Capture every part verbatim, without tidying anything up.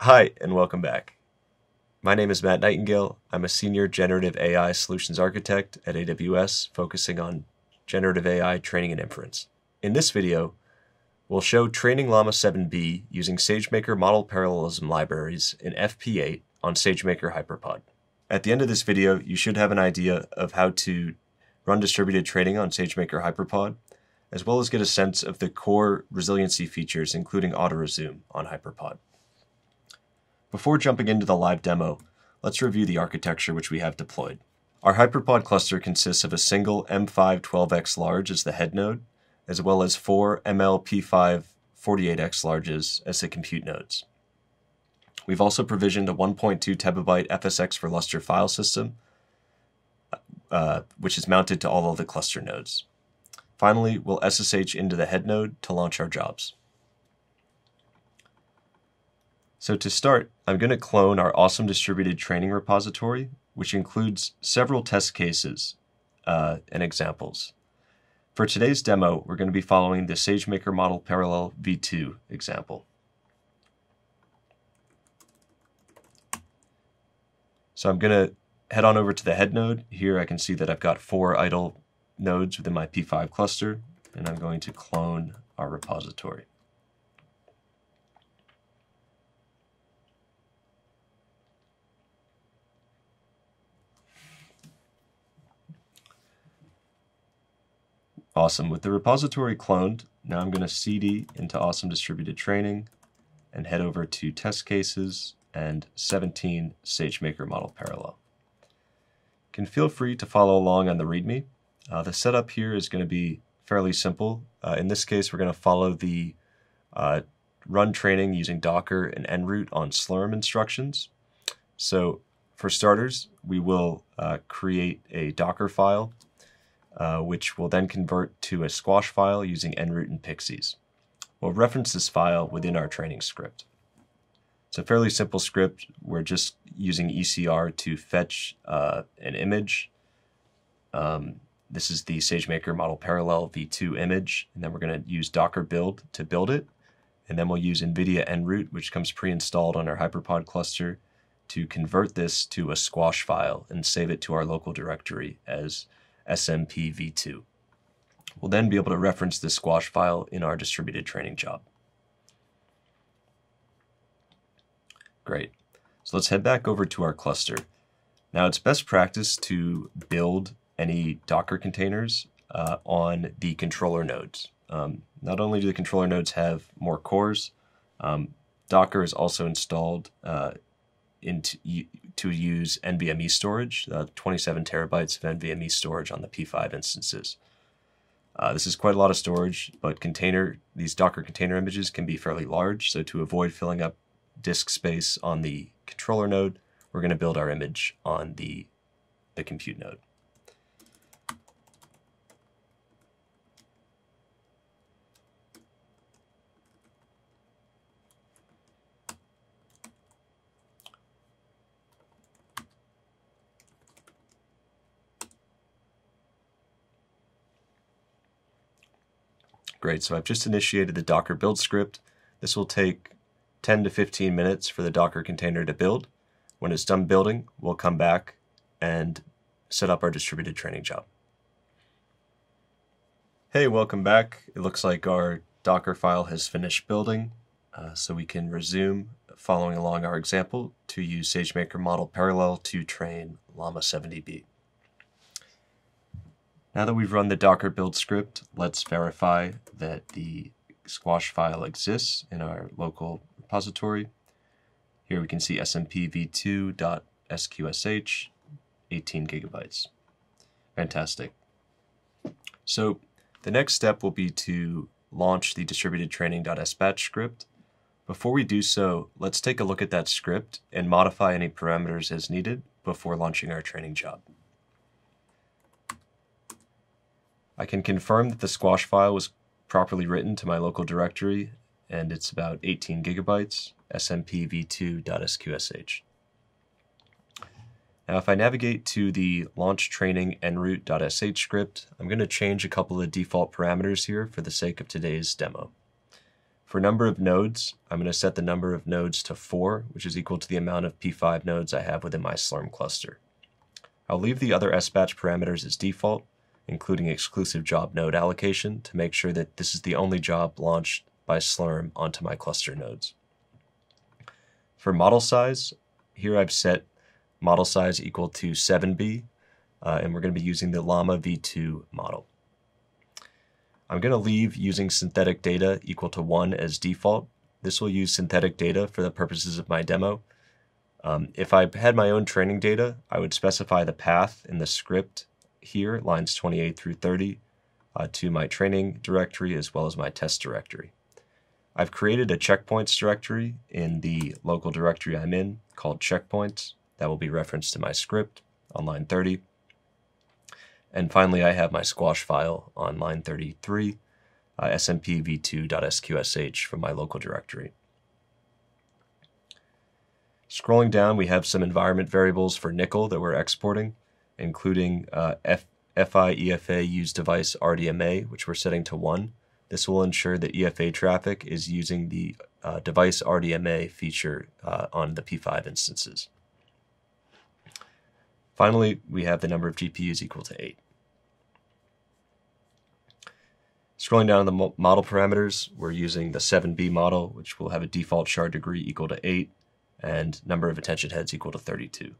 Hi, and welcome back. My name is Matt Nightingale. I'm a Senior Generative A I Solutions Architect at A W S, focusing on generative A I training and inference. In this video, we'll show training Llama seven B using SageMaker Model Parallelism libraries in F P eight on SageMaker HyperPod. At the end of this video, you should have an idea of how to run distributed training on SageMaker HyperPod, as well as get a sense of the core resiliency features, including auto-resume on HyperPod. Before jumping into the live demo, let's review the architecture which we have deployed. Our HyperPod cluster consists of a single M five twelve X large as the head node, as well as four M L P five forty-eight X larges as the compute nodes. We've also provisioned a one point two terabyte F S x for Lustre file system, uh, which is mounted to all of the cluster nodes. Finally, we'll S S H into the head node to launch our jobs. So to start, I'm going to clone our awesome distributed training repository, which includes several test cases uh, and examples. For today's demo, we're going to be following the SageMaker Model Parallel v two example. So I'm going to head on over to the head node. Here I can see that I've got four idle nodes within my P five cluster, and I'm going to clone our repository. Awesome. With the repository cloned, now I'm going to C D into Awesome Distributed Training and head over to Test Cases and seventeen SageMaker Model Parallel. You can feel free to follow along on the README. Uh, the setup here is going to be fairly simple. Uh, in this case, we're going to follow the uh, run training using Docker and enroot on Slurm instructions. So for starters, we will uh, create a Docker file, Uh, which will then convert to a squash file using enroot and pixies. We'll reference this file within our training script. It's a fairly simple script. We're just using E C R to fetch uh, an image. Um, this is the SageMaker Model Parallel v two image, and then we're going to use Docker build to build it, and then we'll use NVIDIA enroot, which comes pre-installed on our HyperPod cluster, to convert this to a squash file and save it to our local directory as S M P v two. We'll then be able to reference this squash file in our distributed training job. Great. So let's head back over to our cluster. Now, it's best practice to build any Docker containers uh, on the controller nodes. Um, not only do the controller nodes have more cores, um, Docker is also installed uh, into to use NVMe storage, uh, twenty-seven terabytes of NVMe storage on the P five instances. Uh, this is quite a lot of storage, but container these Docker container images can be fairly large, so to avoid filling up disk space on the controller node, we're going to build our image on the, the compute node. Great, so I've just initiated the Docker build script. This will take ten to fifteen minutes for the Docker container to build. When it's done building, we'll come back and set up our distributed training job. Hey, welcome back. It looks like our Docker file has finished building, uh, so we can resume following along our example to use SageMaker Model Parallel to train Llama seven B. Now that we've run the Docker build script, let's verify that the squash file exists in our local repository. Here we can see S M P v two dot S Q S H, eighteen gigabytes. Fantastic. So the next step will be to launch the distributed training.sbatch script. Before we do so, let's take a look at that script and modify any parameters as needed before launching our training job. I can confirm that the squash file was properly written to my local directory, and it's about eighteen gigabytes, S M P v two dot S Q S H. Now, if I navigate to the launch training enroot.sh script, I'm going to change a couple of default parameters here for the sake of today's demo. For number of nodes, I'm going to set the number of nodes to four, which is equal to the amount of P five nodes I have within my Slurm cluster. I'll leave the other S batch parameters as default, including exclusive job node allocation, to make sure that this is the only job launched by Slurm onto my cluster nodes. For model size, here I've set model size equal to seven B, uh, and we're going to be using the Llama v two model. I'm going to leave using synthetic data equal to one as default. This will use synthetic data for the purposes of my demo. Um, if I had my own training data, I would specify the path in the script here, lines twenty-eight through thirty, uh, to my training directory as well as my test directory. I've created a checkpoints directory in the local directory I'm in called checkpoints. That will be referenced to my script on line thirty. And finally, I have my squash file on line thirty-three, uh, S M P v two dot S Q S H from my local directory. Scrolling down, we have some environment variables for Nickel that we're exporting, including uh, F I E F A use device R D M A, which we're setting to one. This will ensure that E F A traffic is using the uh, device R D M A feature uh, on the P five instances. Finally, we have the number of G P Us equal to eight. Scrolling down to the model parameters, we're using the seven B model, which will have a default shard degree equal to eight and number of attention heads equal to thirty-two.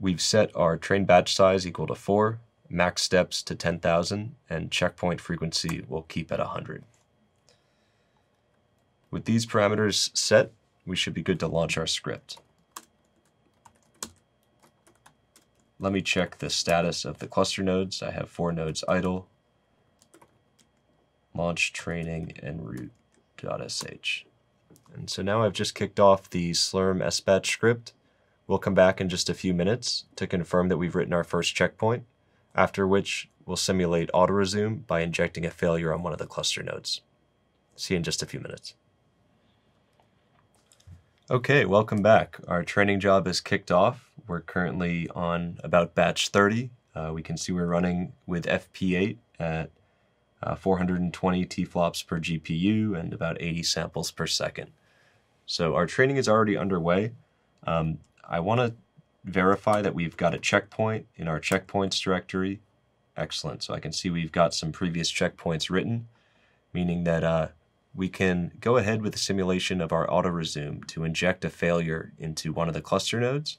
We've set our train batch size equal to four, max steps to ten thousand, and checkpoint frequency we'll keep at one hundred. With these parameters set, we should be good to launch our script. Let me check the status of the cluster nodes. I have four nodes idle. Launch training enroot dot S H. And so now I've just kicked off the Slurm S batch script. We'll come back in just a few minutes to confirm that we've written our first checkpoint, after which we'll simulate auto-resume by injecting a failure on one of the cluster nodes. See you in just a few minutes. Okay, welcome back. Our training job is kicked off. We're currently on about batch thirty. Uh, we can see we're running with F P eight at uh, four hundred twenty T flops per G P U and about eighty samples per second. So our training is already underway. Um, I want to verify that we've got a checkpoint in our checkpoints directory. Excellent. So I can see we've got some previous checkpoints written, meaning that uh, we can go ahead with the simulation of our auto-resume to inject a failure into one of the cluster nodes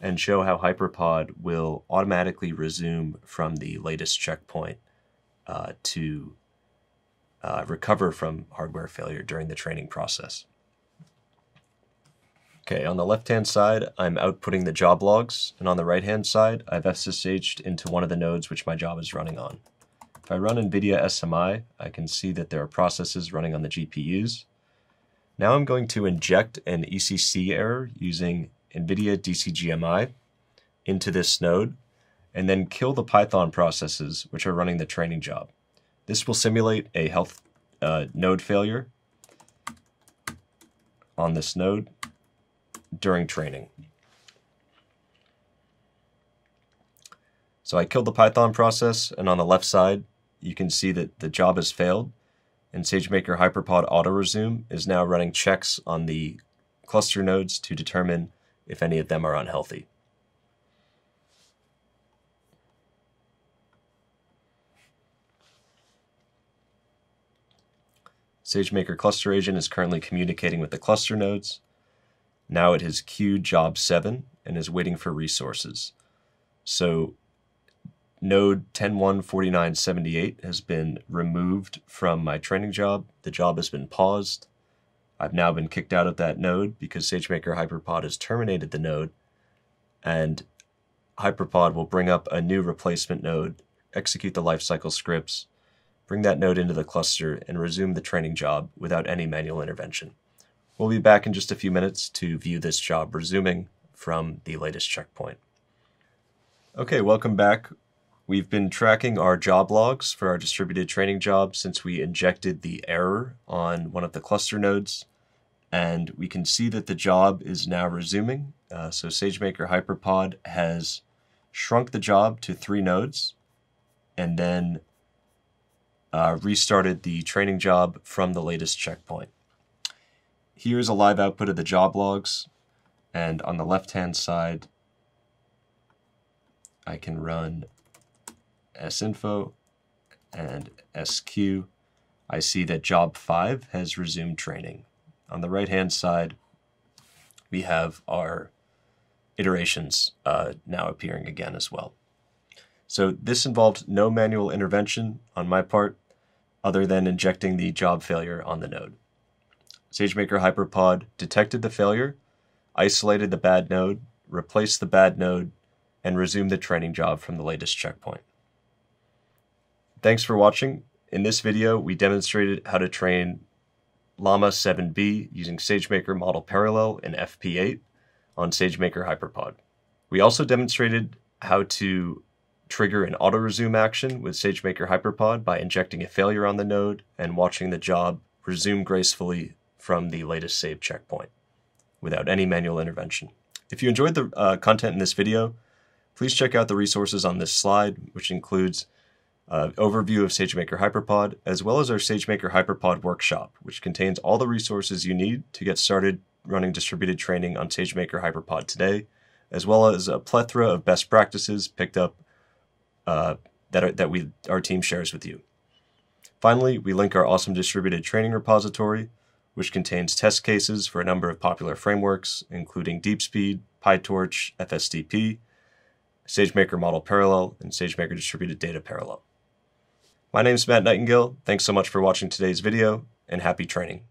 and show how HyperPod will automatically resume from the latest checkpoint uh, to uh, recover from hardware failure during the training process. Okay, on the left-hand side, I'm outputting the job logs, and on the right-hand side, I've F S S H'd into one of the nodes which my job is running on. If I run NVIDIA S M I, I can see that there are processes running on the G P Us. Now I'm going to inject an E C C error using NVIDIA D C G M I into this node, and then kill the Python processes which are running the training job. This will simulate a health uh, node failure on this node during training. So I killed the Python process, and on the left side, you can see that the job has failed, and SageMaker HyperPod auto-resume is now running checks on the cluster nodes to determine if any of them are unhealthy. SageMaker Cluster Agent is currently communicating with the cluster nodes. Now it has queued job seven and is waiting for resources. So node ten one forty-nine seventy-eight has been removed from my training job. The job has been paused. I've now been kicked out of that node because SageMaker HyperPod has terminated the node, and HyperPod will bring up a new replacement node, execute the lifecycle scripts, bring that node into the cluster, and resume the training job without any manual intervention. We'll be back in just a few minutes to view this job resuming from the latest checkpoint. Okay, welcome back. We've been tracking our job logs for our distributed training job since we injected the error on one of the cluster nodes, and we can see that the job is now resuming. Uh, so SageMaker HyperPod has shrunk the job to three nodes, and then uh, restarted the training job from the latest checkpoint. Here's a live output of the job logs, and on the left-hand side, I can run sinfo and sq. I see that job five has resumed training. On the right-hand side, we have our iterations uh, now appearing again as well. So this involved no manual intervention on my part, other than injecting the job failure on the node. SageMaker HyperPod detected the failure, isolated the bad node, replaced the bad node, and resumed the training job from the latest checkpoint. Thanks for watching. In this video, we demonstrated how to train Llama seven B using SageMaker Model Parallel in F P eight on SageMaker HyperPod. We also demonstrated how to trigger an auto-resume action with SageMaker HyperPod by injecting a failure on the node and watching the job resume gracefully from the latest save checkpoint without any manual intervention. If you enjoyed the uh, content in this video, please check out the resources on this slide, which includes an uh, overview of SageMaker HyperPod, as well as our SageMaker HyperPod workshop, which contains all the resources you need to get started running distributed training on SageMaker HyperPod today, as well as a plethora of best practices picked up uh, that, are, that we, our team shares with you. Finally, we link our awesome distributed training repository, which contains test cases for a number of popular frameworks, including DeepSpeed, PyTorch, F S D P, SageMaker Model Parallel, and SageMaker Distributed Data Parallel. My name is Matt Nightingale. Thanks so much for watching today's video, and happy training.